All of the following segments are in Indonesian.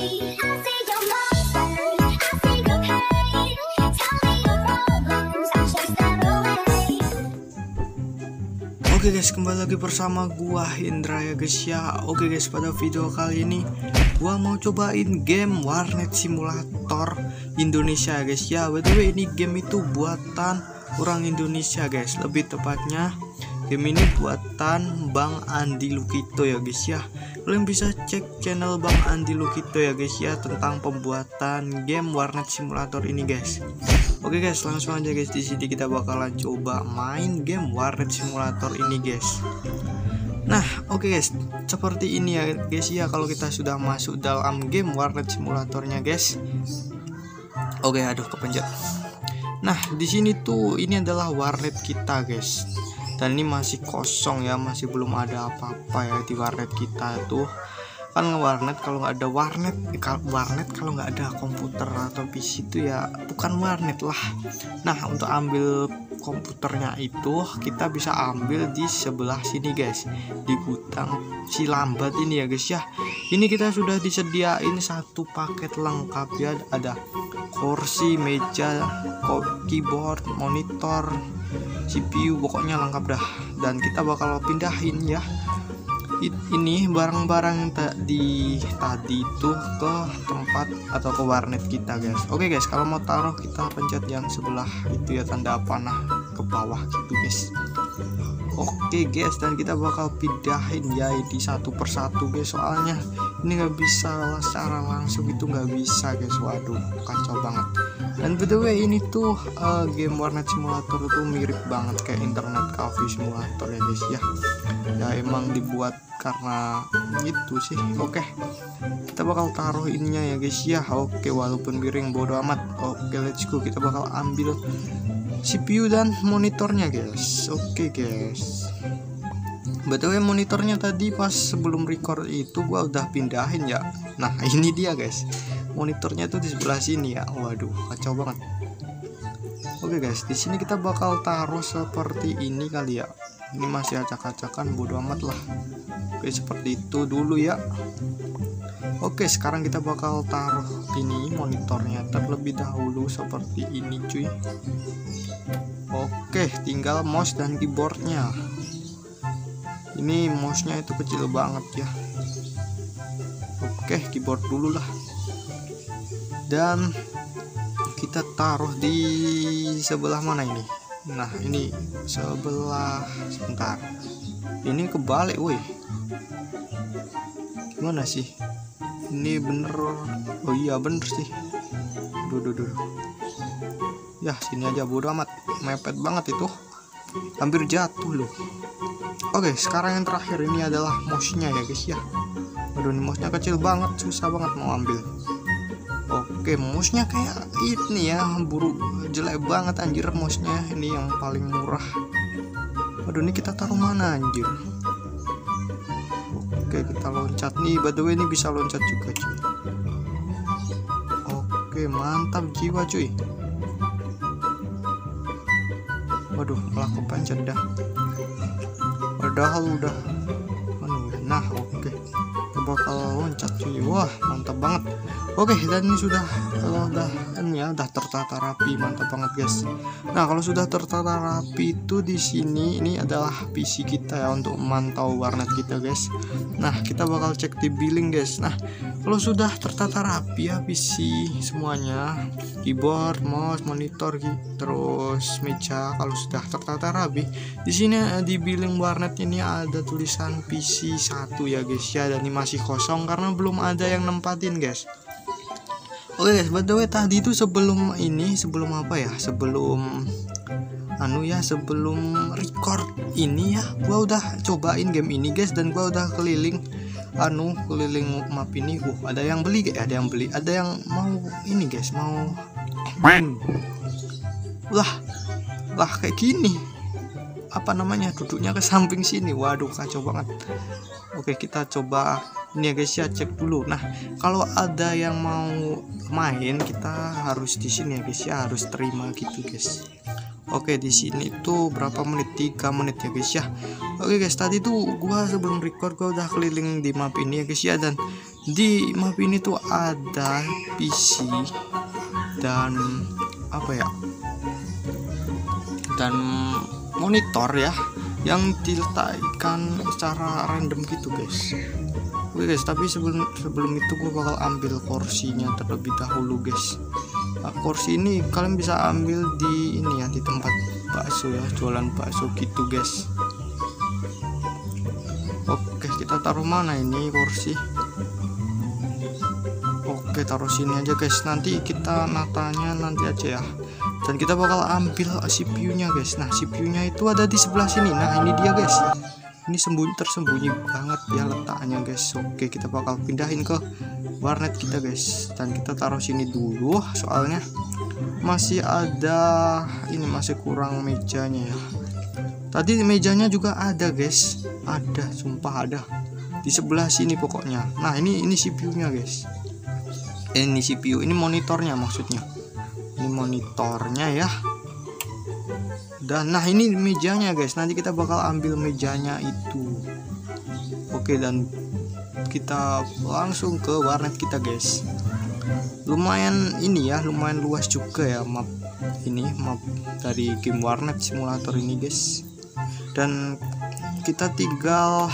Oke guys, kembali lagi bersama gua Hendra ya guys ya. Oke guys, pada video kali ini gua mau cobain game Warnet Simulator Indonesia guys ya. By the way, ini game itu buatan orang Indonesia guys. Lebih tepatnya game ini buatan Bang Andy Lukito ya guys ya. Kalian bisa cek channel Bang Andy Lukito ya guys ya tentang pembuatan game Warnet Simulator ini guys. Oke guys, langsung aja guys, di sini kita bakalan coba main game Warnet Simulator ini guys. Nah, oke guys, seperti ini ya guys ya kalau kita sudah masuk dalam game Warnet Simulatornya guys. Oke, aduh kepencet. Nah, di sini tuh ini adalah warnet kita guys. Dan ini masih kosong ya, masih belum ada apa-apa ya di warnet kita tuh. Kan warnet kalau nggak ada warnet kalau nggak ada komputer atau PC itu ya bukan warnet lah. Nah, untuk ambil komputernya itu kita bisa ambil di sebelah sini guys, di gudang si lambat ini ya guys ya. Ini kita sudah disediain satu paket lengkap ya, ada kursi, meja, keyboard, monitor, CPU, pokoknya lengkap dah. Dan kita bakal pindahin ya ini barang-barang tadi itu ke tempat atau ke warnet kita guys. Oke guys, kalau mau taruh kita pencet yang sebelah itu ya, tanda panah ke bawah gitu guys. Oke guys, dan kita bakal pindahin ya di satu persatu guys, soalnya ini nggak bisa secara langsung, itu nggak bisa guys. Waduh, kacau banget. Dan by the way, ini tuh game Warnet Simulator tuh mirip banget kayak internet cafe simulator ya guys ya. Ya emang dibuat karena gitu sih. Oke, kita bakal taruh ininya ya guys ya. Oke, walaupun miring bodo amat. Oke, let's go. Kita bakal ambil CPU dan monitornya guys. Oke guys, by the way, monitornya tadi pas sebelum record itu gua udah pindahin ya. Nah, ini dia guys, monitornya tuh di sebelah sini ya. Waduh, kacau banget. Oke guys, di sini kita bakal taruh seperti ini kali ya. Ini masih acak-acakan, bodo amat lah. Oke, seperti itu dulu ya. Oke, sekarang kita bakal taruh ini monitornya terlebih dahulu seperti ini cuy. Oke, tinggal mouse dan keyboardnya. Ini mouse nya itu kecil banget ya. Oke, keyboard dulu lah. Dan kita taruh di sebelah mana ini? Nah, ini sebelah, sebentar, ini kebalik woi, gimana sih ini, bener? Oh iya bener sih. Duh ya, sini aja bodo amat, mepet banget itu, hampir jatuh loh. Oke, sekarang yang terakhir ini adalah mouse-nya ya guys ya. Aduh, ini mouse-nya kecil banget, susah banget mau ambil. Oke, mouse-nya kayak ini ya, buruk, jelek banget anjir mouse-nya. Ini yang paling murah. Aduh, ini kita taruh mana anjir? Oke, kita loncat nih. By the way, ini bisa loncat juga cuy. Oke, mantap jiwa cuy. Waduh, malah kepencet dah. Padahal udah. Nah, oke, kita bakal loncat cuy. Wah, mantap banget. Oke, dan ini sudah, kalau udah tertata rapi, mantap banget guys. Nah, kalau sudah tertata rapi itu di sini ini adalah PC kita ya untuk memantau warnet kita guys. Nah, kita bakal cek di billing guys. Nah, kalau sudah tertata rapi ya PC semuanya, keyboard, mouse, monitor, terus meja, kalau sudah tertata rapi, di sini di billing warnet ini ada tulisan PC 1 ya guys ya, dan ini masih kosong karena belum ada yang nempatin guys. Oke guys, by the way, tadi itu sebelum ini, sebelum record ini ya, gua udah cobain game ini guys, dan gua udah keliling map ini. Ada yang beli guys, ada yang mau ini guys, mau lah kayak gini, apa namanya, duduknya ke samping sini. Waduh, kacau banget. Oke, kita coba ini ya guys ya, cek dulu. Nah, kalau ada yang mau main, kita harus di sini ya guys ya, harus terima gitu guys. Oke, di sini tuh berapa menit, 3 menit ya guys ya. Oke guys, tadi tuh gua sebelum record gua udah keliling di map ini ya guys ya, dan di map ini tuh ada PC dan apa ya, dan monitor ya yang diletakkan secara random gitu guys. Oke guys, tapi sebelum itu gue bakal ambil kursinya terlebih dahulu guys. Nah, kursi ini kalian bisa ambil di ini ya, di tempat bakso ya, jualan bakso gitu guys. Oke, kita taruh mana ini kursi? Oke, taruh sini aja guys, nanti kita natanya nanti aja ya. Dan kita bakal ambil CPU-nya guys. Nah, CPU-nya itu ada di sebelah sini. Nah, ini dia guys. Ini tersembunyi banget ya letaknya guys. Oke, kita bakal pindahin ke warnet kita guys. Dan kita taruh sini dulu soalnya masih ada ini, masih kurang mejanya ya. Tadi mejanya juga ada guys. Ada, sumpah ada. Di sebelah sini pokoknya. Nah, ini CPU-nya guys. Ini CPU, ini monitornya maksudnya. Ini monitornya ya. Dan nah ini mejanya guys, nanti kita bakal ambil mejanya itu. Oke, dan kita langsung ke warnet kita guys. Lumayan ini ya, lumayan luas juga ya map ini, map dari game Warnet Simulator ini guys. Dan kita tinggal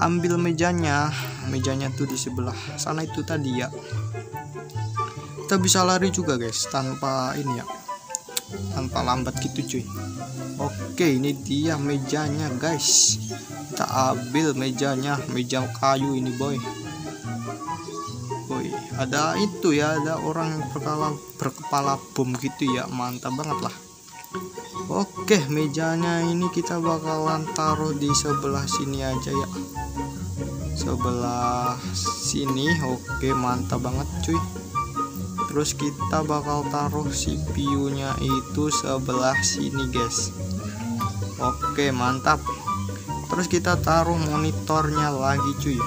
ambil mejanya. Mejanya tuh di sebelah sana itu tadi ya. Kita bisa lari juga guys tanpa ini ya, tanpa lambat gitu cuy. Oke, ini dia mejanya guys, kita ambil mejanya, meja kayu ini boy. Boy, ada itu ya, ada orang yang berkepala bom gitu ya, mantap banget lah. Oke, mejanya ini kita bakalan taruh di sebelah sini aja ya, sebelah sini. Oke, mantap banget cuy. Terus kita bakal taruh CPU-nya itu sebelah sini guys. Oke, mantap. Terus kita taruh monitornya lagi cuy.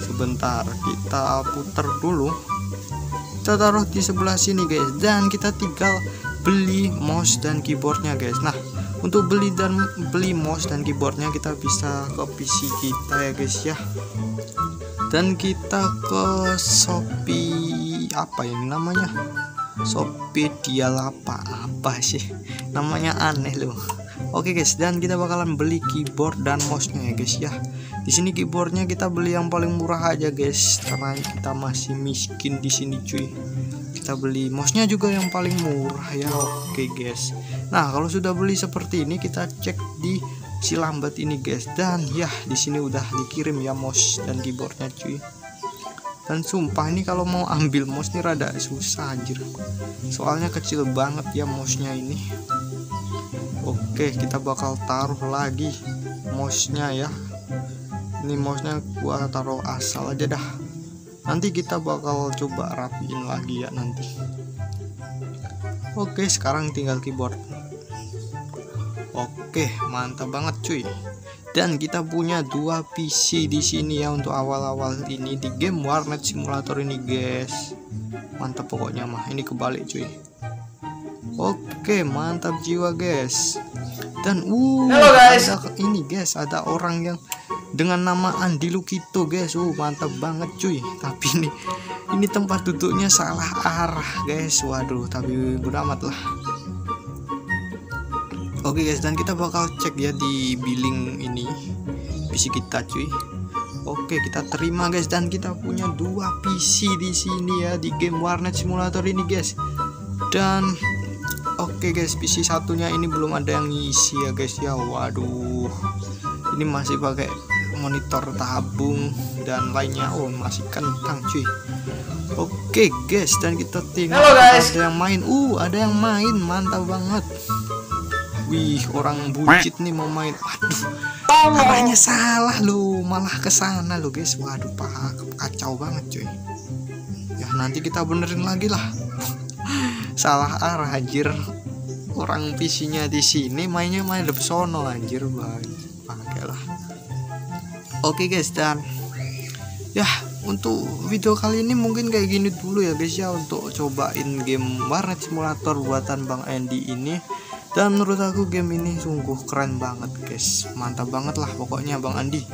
Sebentar, kita puter dulu. Kita taruh di sebelah sini guys. Dan kita tinggal beli mouse dan keyboardnya guys. Nah, untuk beli mouse dan keyboardnya kita bisa ke PC kita ya guys ya. Dan kita ke Shopee, apa ini namanya, Shopee apa sih namanya, aneh loh. Oke guys, dan kita bakalan beli keyboard dan mouse nya ya guys ya. Di sini keyboardnya kita beli yang paling murah aja guys, karena kita masih miskin di sini cuy. Kita beli mouse nya juga yang paling murah ya. Oke guys, nah kalau sudah beli seperti ini kita cek di si lambat ini guys. Dan ya, di sini udah dikirim ya mouse dan keyboardnya cuy. Dan sumpah ini kalau mau ambil mouse nih rada susah anjir, soalnya kecil banget ya mouse nya ini. Oke, kita bakal taruh lagi mouse nya ya. Ini mouse nya gua taruh asal aja dah, nanti kita bakal coba rapiin lagi ya nanti. Oke, sekarang tinggal keyboard. Oke, mantap banget cuy. Dan kita punya dua PC di sini ya untuk awal-awal ini di game Warnet Simulator ini guys. Mantap pokoknya mah. Ini kebalik cuy. Oke, mantap jiwa guys. Dan halo guys. Ini guys, ada orang yang dengan nama Andy Lukito guys. Mantap banget cuy. Tapi ini tempat duduknya salah arah guys. Waduh, tapi bodo amat lah. Oke guys, dan kita bakal cek ya di billing ini PC kita cuy. Oke, kita terima guys, dan kita punya dua PC di sini ya di game Warnet Simulator ini guys. Dan oke guys, PC satunya ini belum ada yang ngisi ya guys ya. Waduh, ini masih pakai monitor tabung dan lainnya. Masih kentang cuy. Oke guys, dan kita tinggal ada yang main. Ada yang main, mantap banget. Wih, orang bucit nih mau main. Aduh, arahnya salah loh, malah ke sana loh guys. Waduh, kacau banget cuy. Ya nanti kita benerin lagi lah. Salah arah anjir. Orang PC-nya di sini mainnya main Lepsono anjir, pakailah. Oke guys, dan ya untuk video kali ini mungkin kayak gini dulu ya guys ya, untuk cobain game Warnet Simulator buatan Bang Andy ini. Dan menurut aku game ini sungguh keren banget guys, mantap banget lah pokoknya Bang Andy.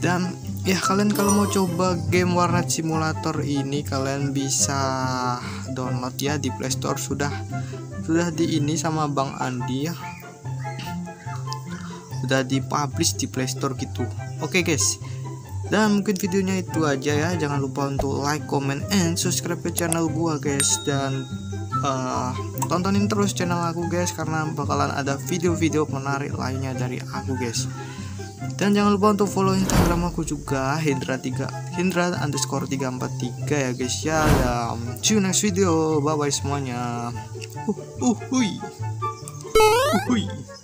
Dan Ya, kalian kalau mau coba game Warnet Simulator ini, kalian bisa download ya di Playstore, sudah di ini sama Bang Andi ya. Sudah dipublish di Playstore gitu. Oke guys. Dan mungkin videonya itu aja ya. Jangan lupa untuk like, comment, and subscribe ke channel gua guys, dan tontonin terus channel aku guys, karena bakalan ada video-video menarik lainnya dari aku guys. Dan jangan lupa untuk follow Instagram aku juga, Hendra_343 ya guys ya. Dan see you next video. Bye bye semuanya. Hui.